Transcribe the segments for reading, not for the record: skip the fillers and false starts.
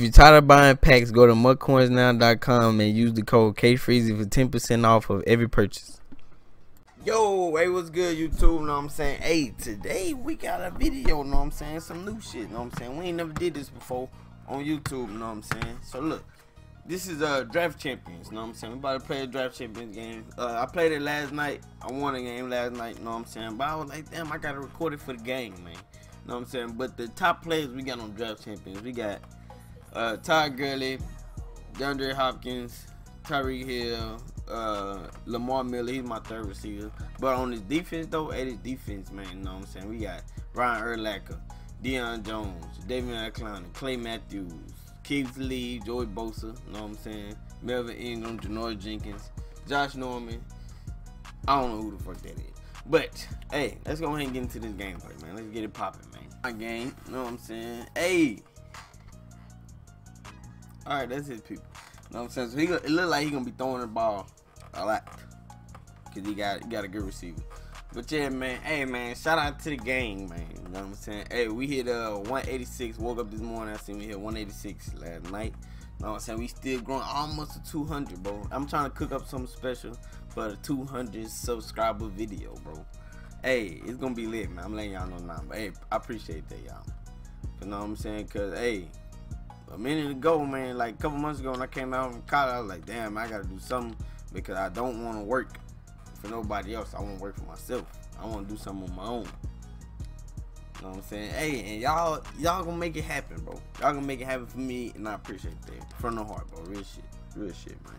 If you're tired of buying packs, go to muckcoinsnow.com and use the code KFreezy for 10% off of every purchase. Yo, hey, what's good, YouTube? Know what I'm saying? Hey, today we got a video, know what I'm saying? Some new shit, know what I'm saying? We ain't never did this before on YouTube, know what I'm saying? So, look, this is Draft Champions, know what I'm saying? We about to play a Draft Champions game. I played it last night. I won a game last night, know what I'm saying? But I was like, damn, I got to record it for the game, man. Know what I'm saying? But the top players we got on Draft Champions, we got Todd Gurley, DeAndre Hopkins, Tyreek Hill, Lamar Miller. He's my third receiver. But on his defense, though, at his defense, man, you know what I'm saying? We got Ryan Erlacher, Deion Jones, David A. Klein, Clay Matthews, Keith Lee, Joy Bosa, you know what I'm saying? Melvin Ingram, Genoa Jenkins, Josh Norman. I don't know who the fuck that is. But, hey, let's go ahead and get into this gameplay, man. Let's get it popping, man. My game, you know what I'm saying? Hey! Alright, that's his people. You know what I'm saying? So he, it look like he gonna be throwing the ball a lot. Cause he got a good receiver. But yeah, man. Hey, man. Shout out to the gang, man. You know what I'm saying? Hey, we hit 186. Woke up this morning. I seen we hit 186 last night. You know what I'm saying? We still growing almost to 200, bro. I'm trying to cook up something special for the 200 subscriber video, bro. Hey, it's gonna be lit, man. I'm letting y'all know now. But hey, I appreciate that, y'all. You know what I'm saying? Cause hey, a minute ago, man, like a couple months ago when I came out from college, I was like, damn, I gotta do something because I don't wanna work for nobody else. I wanna work for myself. I wanna do something on my own. You know what I'm saying? Hey, and y'all gonna make it happen, bro. Y'all gonna make it happen for me, and I appreciate that. From the heart, bro. Real shit. Real shit, man.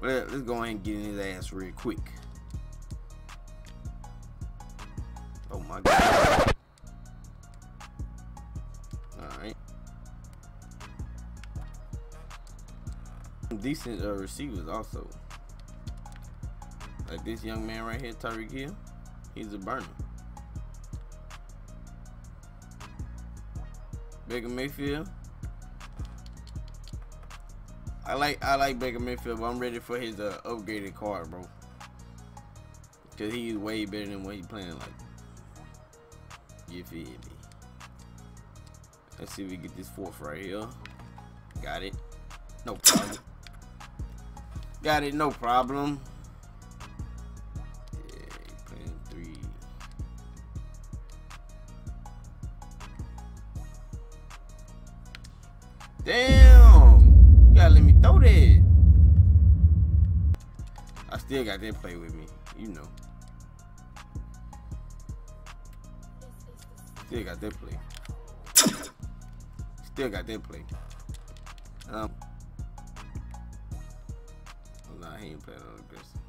But let's go ahead and get in his ass real quick. Oh my god. Alright. Decent receivers also. Like this young man right here, Tyreek Hill. He's a burner. Baker Mayfield. I like Baker Mayfield, but I'm ready for his upgraded card, bro. Cause he's way better than what he's playing like. You feel me? Let's see if we get this fourth right here. Got it. No problem. Got it, no problem. Yeah, playing three. Damn! You gotta let me throw that. I still got that play with me, you know. Still got that play. Still got that play. Nah, he ain't playing on aggressive.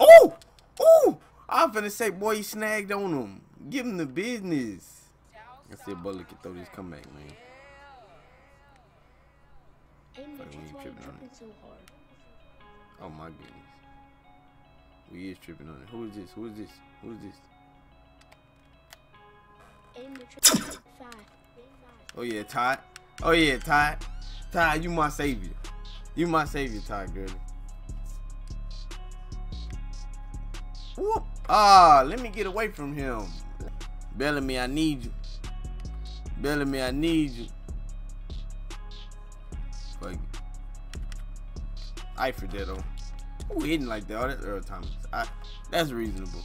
Oh! Oh! I'm finna say, boy, he snagged on him. Give him the business. I said, Butler can throw this comeback, man. Like, we ain't tripping on it. Oh, my goodness. We is tripping on it. Who is this? Who is this? Who is this? Oh yeah, Todd. Oh yeah, Todd. Todd, you my savior. You my savior, Todd Gurley. Whoop! Ah, let me get away from him. Bellamy, I need you. Bellamy, I need you. Fuck it. I forget though. Who hitting like that? Oh, that's Earl Thomas. That's reasonable.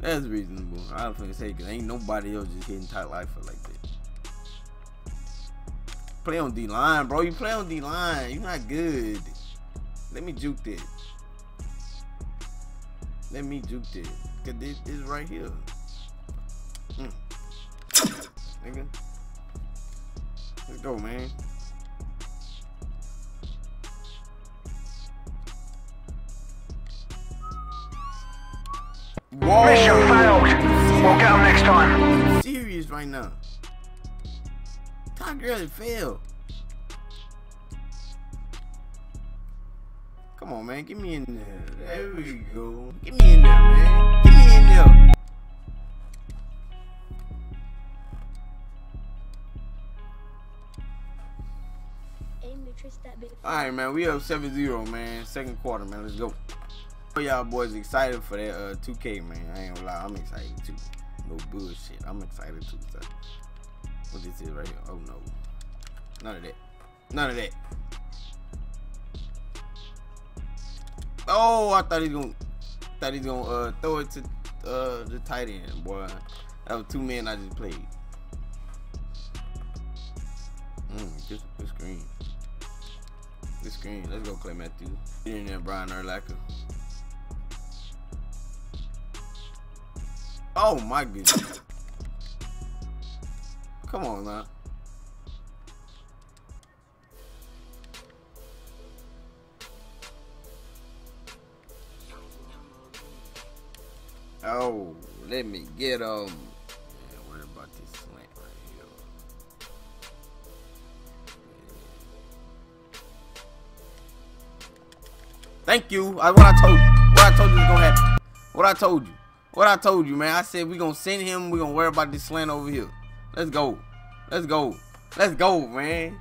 That's reasonable. I don't finna say, cause ain't nobody else just hitting tight life like that. Play on D-line, bro. You play on D-line. You're not good. Let me juke this. Let me juke this. Cause this is right here. Nigga. Let's go, man. Whoa. Mission failed. Walk out next time. I'm serious right now. Todd Gurley failed. Come on, man. Get me in there. There we go. Get me in there, man. Get me in there. Alright, man. We up 7-0, man. Second quarter, man. Let's go. y'all boys excited for that 2K, man. I ain't gonna lie, I'm excited too. No bullshit, I'm excited too. So. What this is right here? Oh no, none of that, none of that. Oh, I thought he's gonna, throw it to the tight end, boy. That was two men I just played. Just the screen. This screen. Let's go, Clay Matthews. Get in there, Ryan Erlacher. Oh my goodness! Come on now. Oh, let me get him. Yeah, worry about this slant right here. Yeah. Thank you. What I told you. What I told you was gonna happen. What I told you. What I told you, man. I said we gonna send him. We gonna worry about this slant over here. Let's go. Let's go. Let's go, man.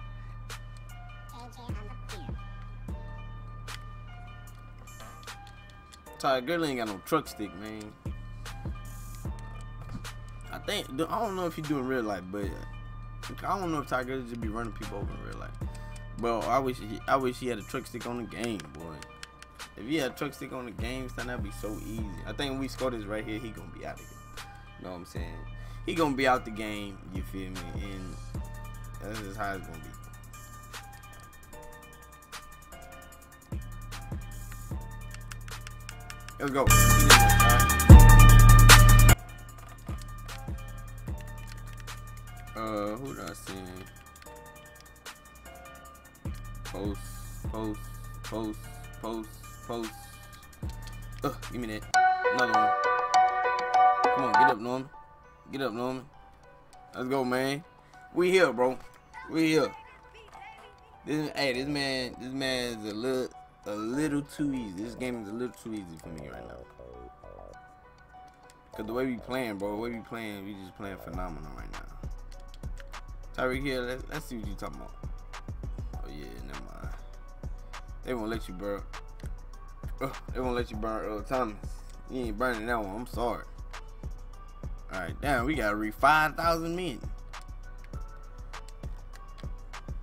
Todd Gurley ain't got no truck stick, man. I think, I don't know if he do in real life, but I don't know if Todd Gurley just be running people over in real life. Bro, I wish he had a truck stick on the game, boy. If he had a truck stick on the game, son, that'd be so easy. I think when we score this right here, he gonna be out of here. You know what I'm saying? He gonna be out the game, you feel me? And that's just how it's gonna be. Let's go. Who did I send? Post. Give me that. Another one. Come on, get up, Norman. Get up, Norman. Let's go, man. We here, bro. We here. This man is a little too easy. This game is a little too easy for me right now. Cause the way we playing, bro, we just playing phenomenal right now. Tyreek Hill, let's see what you talking about. Oh yeah, never mind. They won't let you burn. They won't let you burn Earl Thomas. You ain't burning that one. I'm sorry. All right, damn, we gotta reach 5,000 men.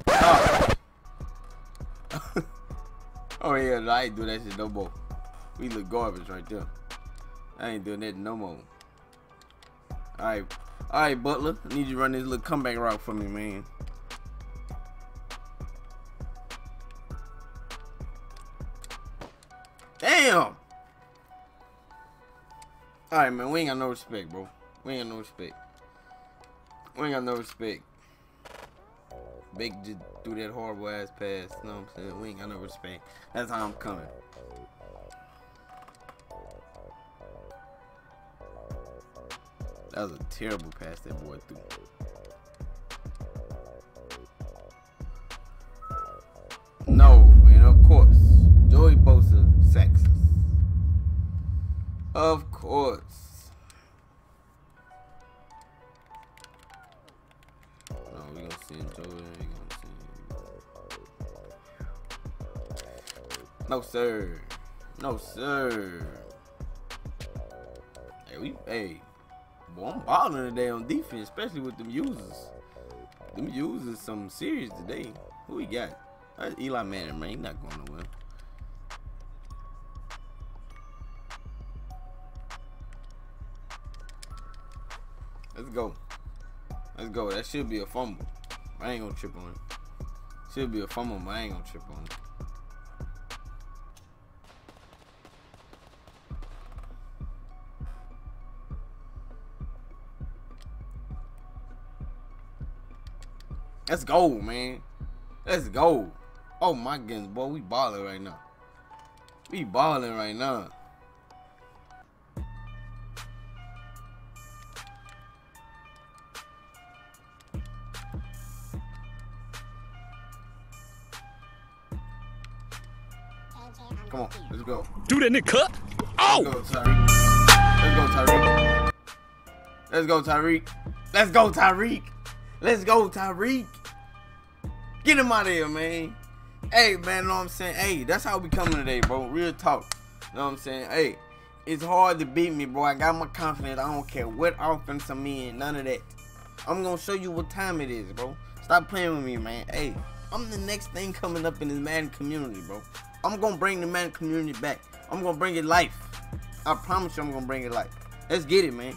Oh. Oh yeah, I ain't do that shit no more. We look garbage right there. I ain't doing that no more. All right, Butler, I need you to run this little comeback route for me, man. Damn. All right, man, we ain't got no respect, bro. We ain't got no respect. Big just threw that horrible ass pass. You know what I'm saying? We ain't got no respect. That's how I'm coming. That was a terrible pass that boy threw. No, and of course, Joey Bosa sacks us. Of course. No sir, no sir. Hey, boy, I'm balling today on defense, especially with them users. Them users, some serious today. Who we got? That's Eli Manning, man. He's not going nowhere. Let's go. Let's go. That should be a fumble. I ain't gonna trip on it. Should be a fumble, but I ain't gonna trip on it. Let's go, man. Let's go. Oh my goodness, boy, we balling right now. We balling right now. Come on, let's go. Do that, nigga. Oh! Let's go, Tyreek. Let's go, Tyreek. Let's go, Tyreek. Let's go, Tyreek. Get him out of here, man. Hey, man, know what I'm saying? Hey, that's how we coming today, bro. Real talk. know what I'm saying? Hey, it's hard to beat me, bro. I got my confidence. I don't care what offense I'm in, none of that. I'm gonna show you what time it is, bro. Stop playing with me, man. Hey, I'm the next thing coming up in this Madden community, bro. I'm gonna bring the Madden community back. I'm gonna bring it life. I promise you, I'm gonna bring it life. Let's get it, man.